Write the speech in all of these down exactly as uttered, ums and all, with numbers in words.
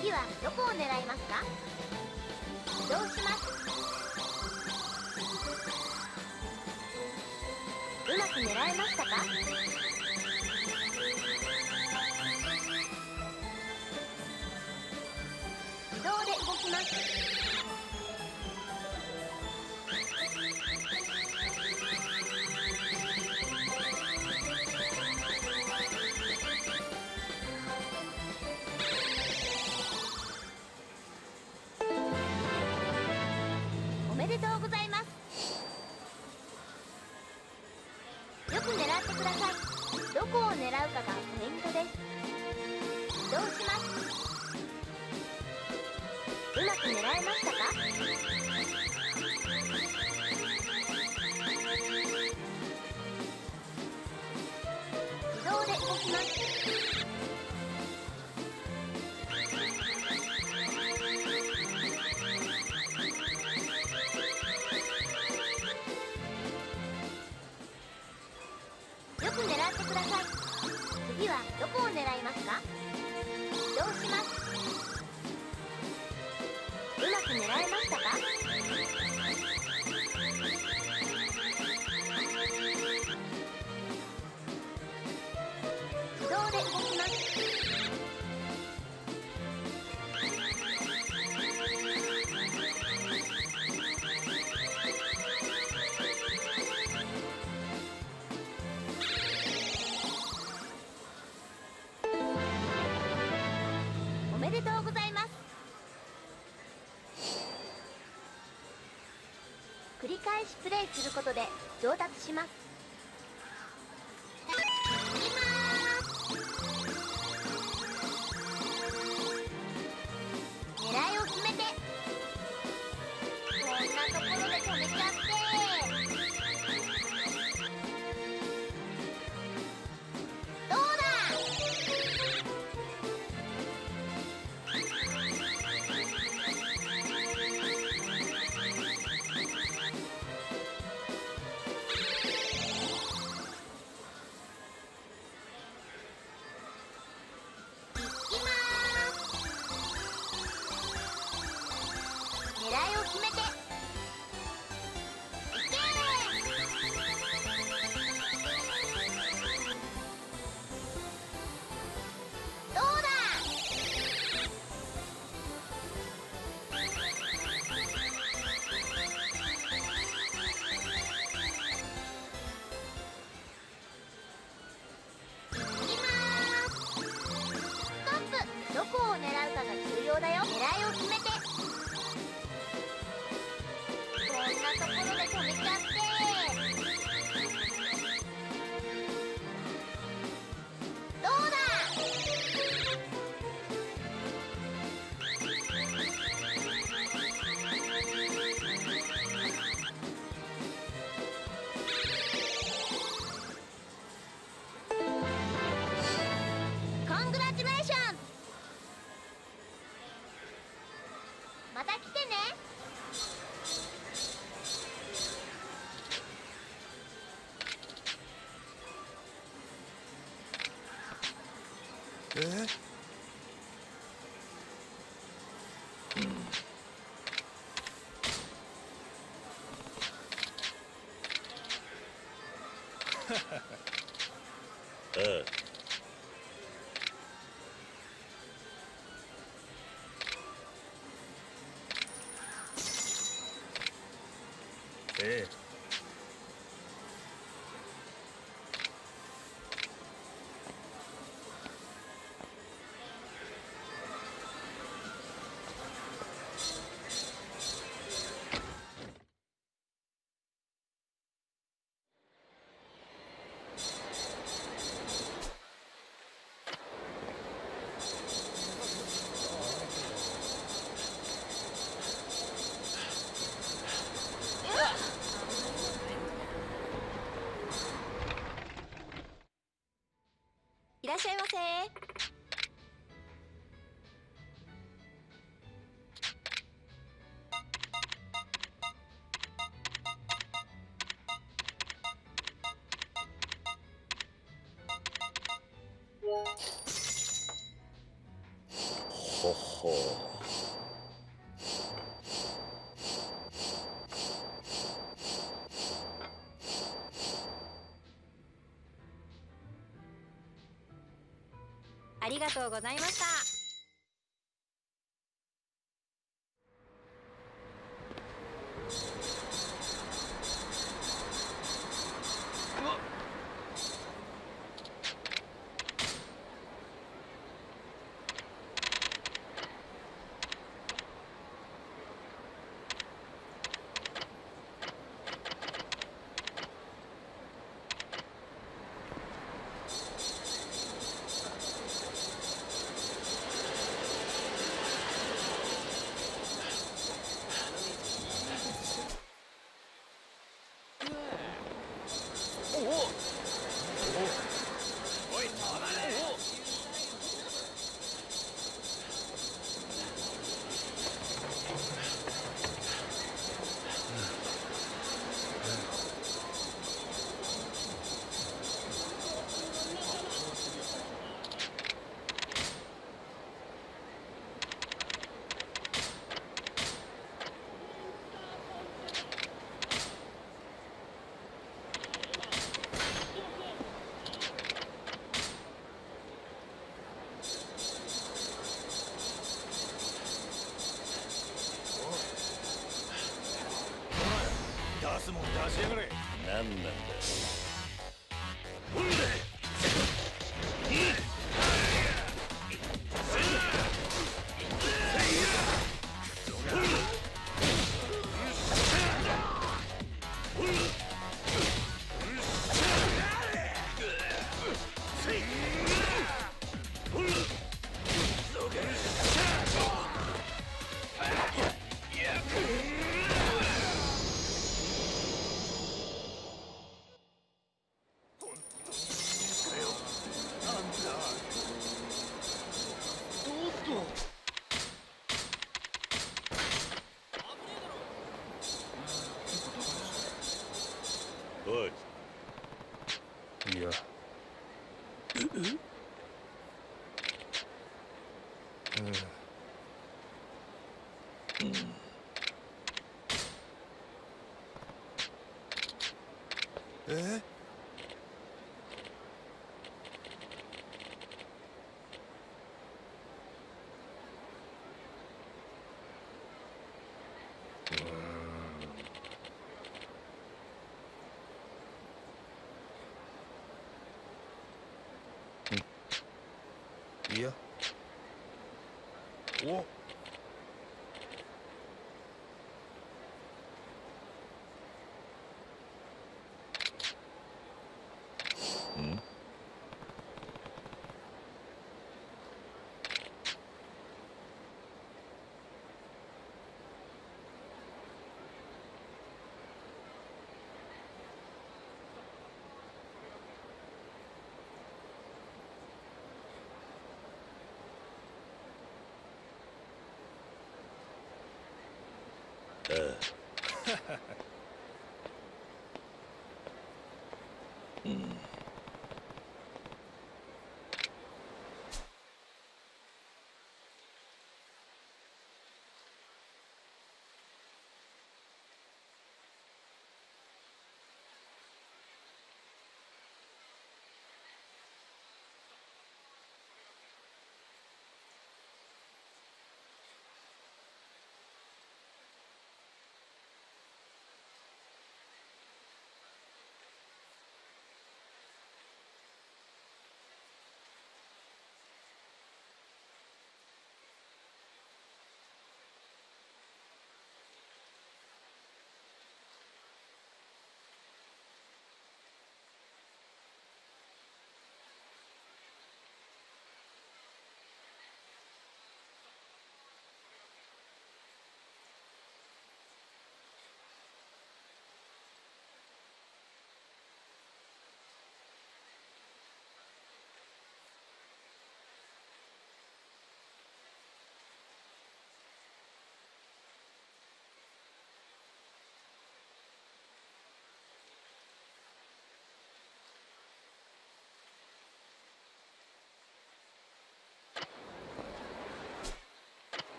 次はどこを狙いますか？移動します。うまく狙えましたか？移動で動きます。どこを狙うかがポイントです。移動します。うまく狙えましたか？移動で動きます。次はどこを狙いますか？移動します。うまく狙えましたか？自動で動きます。繰り返しプレイすることで上達します。狙いを決めて。こんなところで止めちゃって。どうだ。どこを狙うかが重要だよ。狙いを決めて。こんなところで止めちゃって。どうだ。コングラチュレーション。また来てね。えっ？ええ、っしゃいませ。ほほ。ありがとうございました。何なんだいやうううん、うんえいやおうんハハハうん。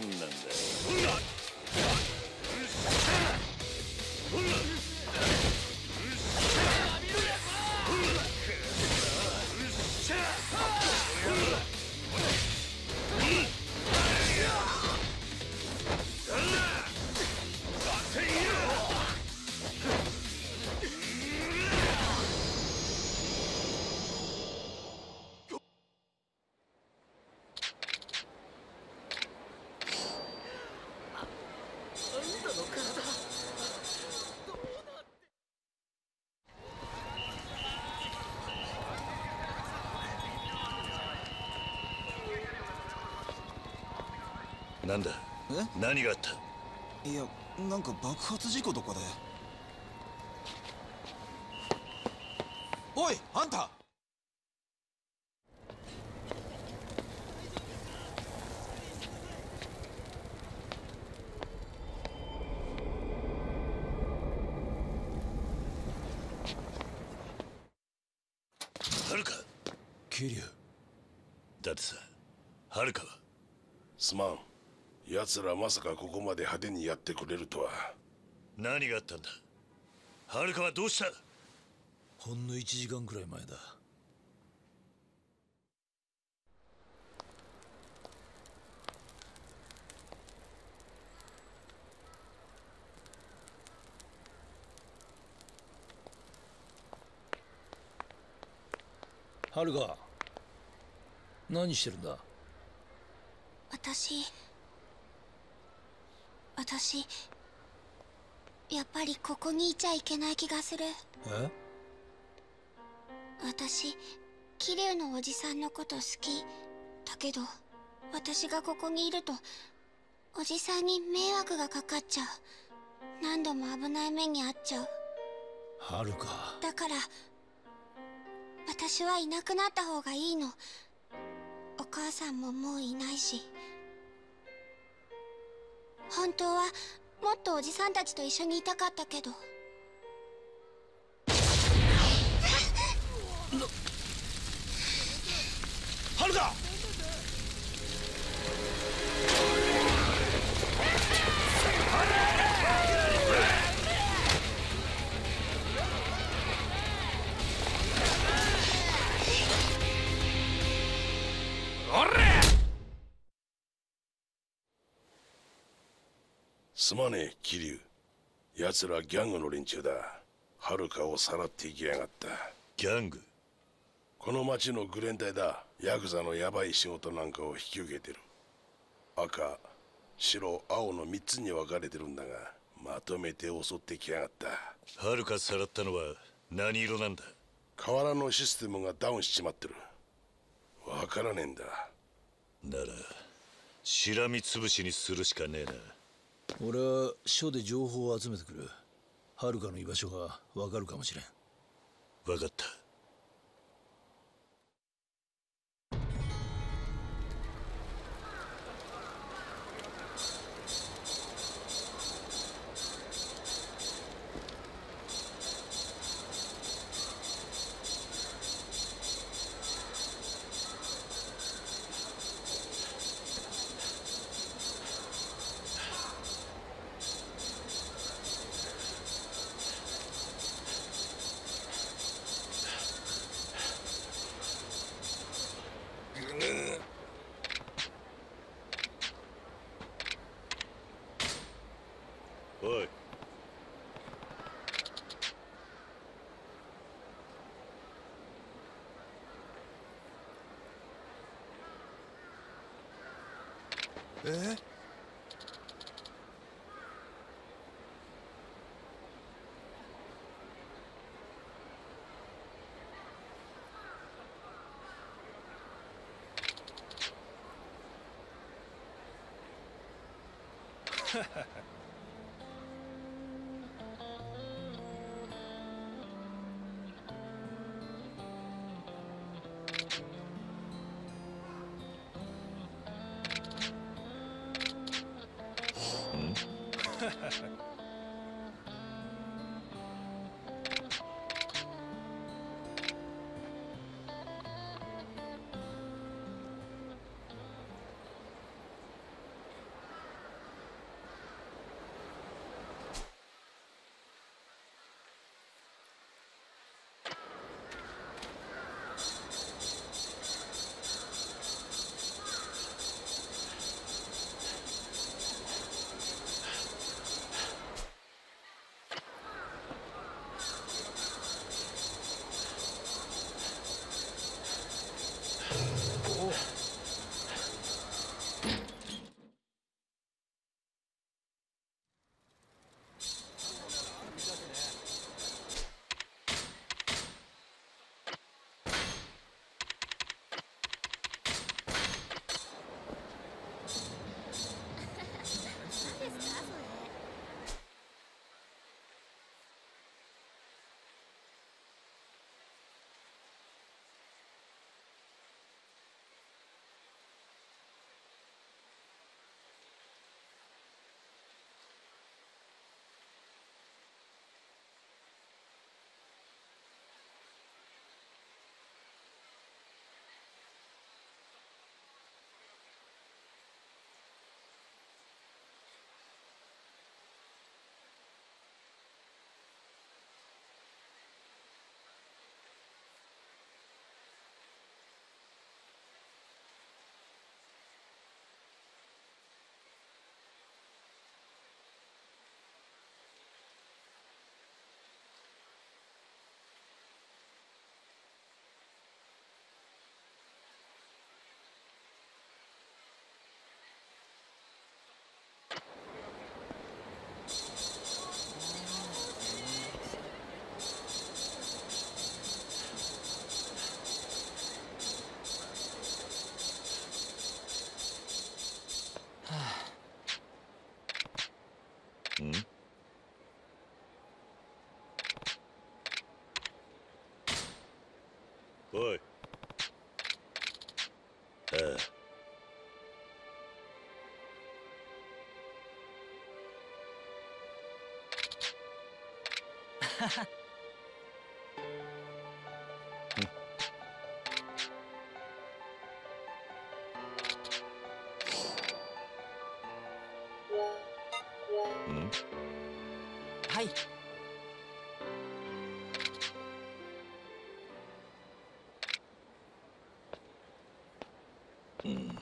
何なんだよ。なんだ？え？何があった？いや、なんか爆発事故とかで。おい、あんた！はるか！桐生。だってさ、はるかは。すまん。奴らまさかここまで派手にやってくれるとは。何があったんだ？はるかはどうした？ほんのいちじかんくらい前だ。はるか、何してるんだ？私私やっぱりここにいちゃいけない気がする。え？私桐生のおじさんのこと好きだけど、私がここにいるとおじさんに迷惑がかかっちゃう。何度も危ない目に遭っちゃう。はるか、だから私はいなくなった方がいいの。お母さんももういないし、本当はもっとおじさんたちと一緒にいたかったけど。はるか！すまねえ桐生、やつらギャングの連中だ。はるかをさらっていきやがった。ギャング？この町のグレン隊だ。ヤクザのヤバい仕事なんかを引き受けてる。赤白青のみっつに分かれてるんだが、まとめて襲ってきやがった。はるかさらったのは何色なんだ？河原のシステムがダウンしちまってる。分からねえんだ。ならしらみつぶしにするしかねえな。俺は署で情報を集めてくる。はるかの居場所が分かるかもしれん。分かった。え？おい。ああ。うん、はい。うん。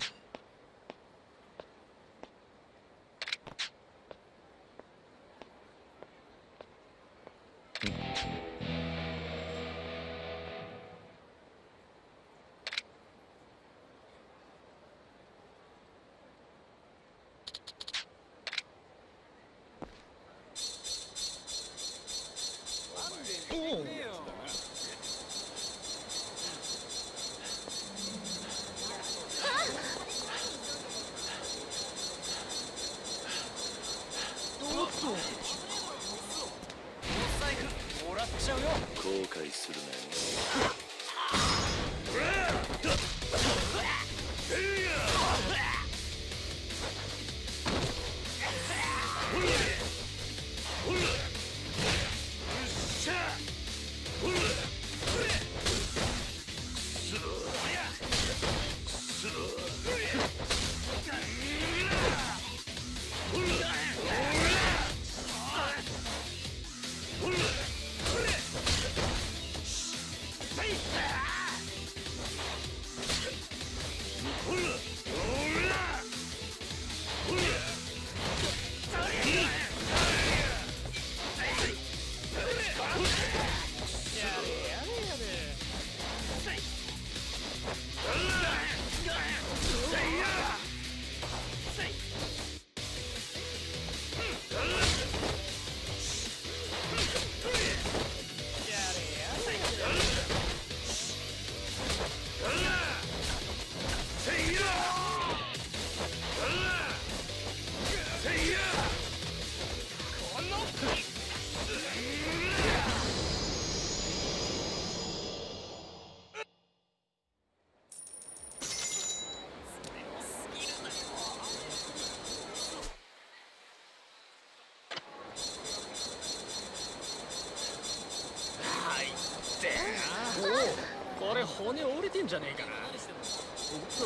骨折れてんじゃねえかな。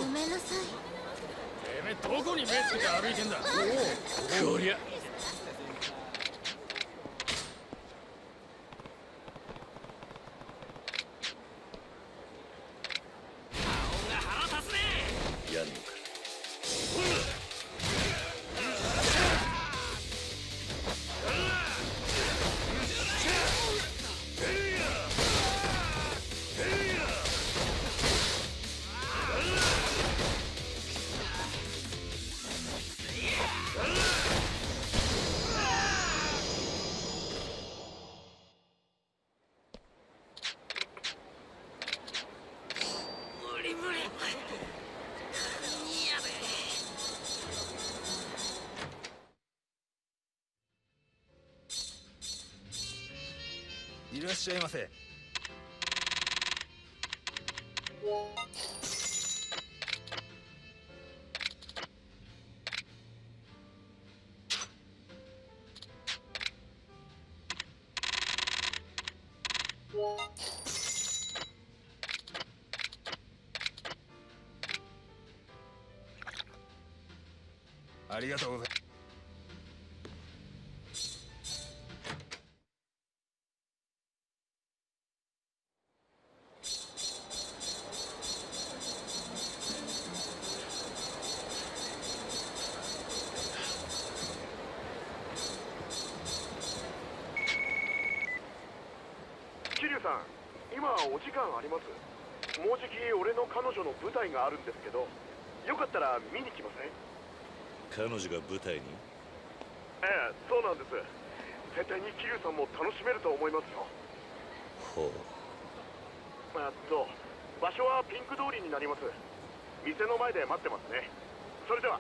ごめんなさい。てめえどこに目つけて歩いてんだ。こりゃ。顔が腹立つねえ。やんのか。いらっしゃいませ。ありがとうございます。もうじき俺の彼女の舞台があるんですけど、よかったら見に来ません？彼女が舞台に？ええ、そうなんです。絶対に桐生さんも楽しめると思いますよ。ほう。えっと場所はピンク通りになります。店の前で待ってますね。それでは。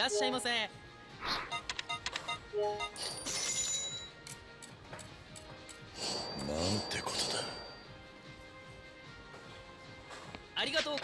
らっしゃいませ。なんてことだ。ありがとう。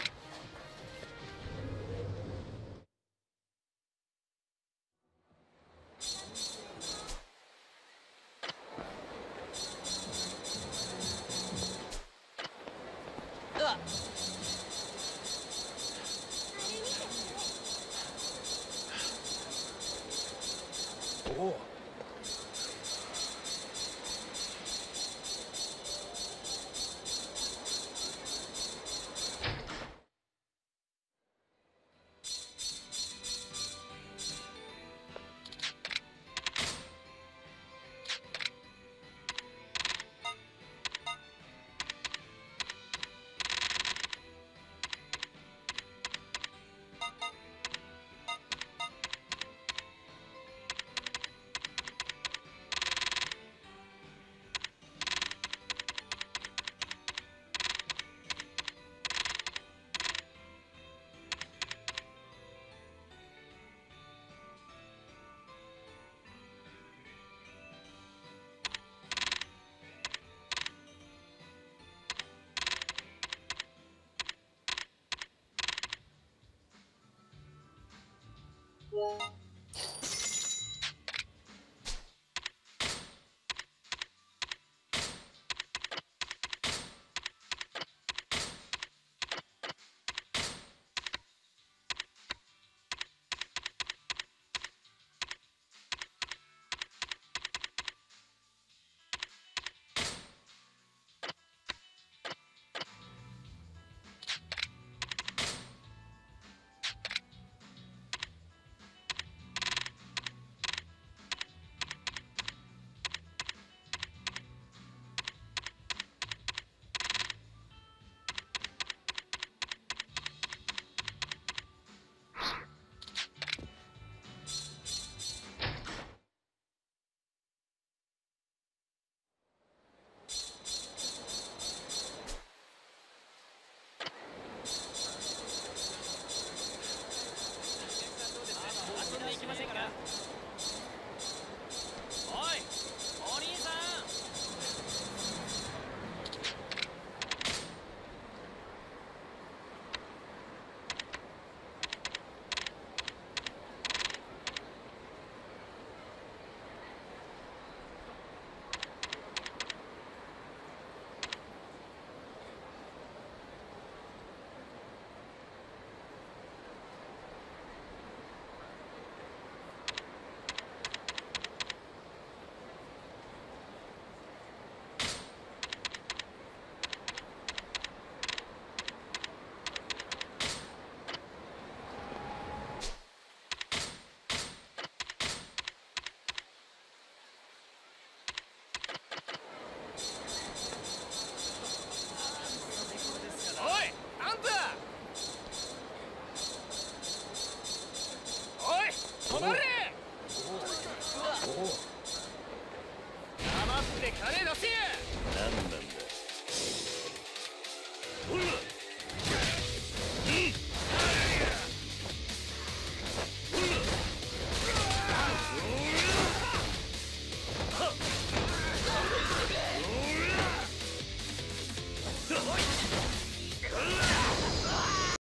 Come on.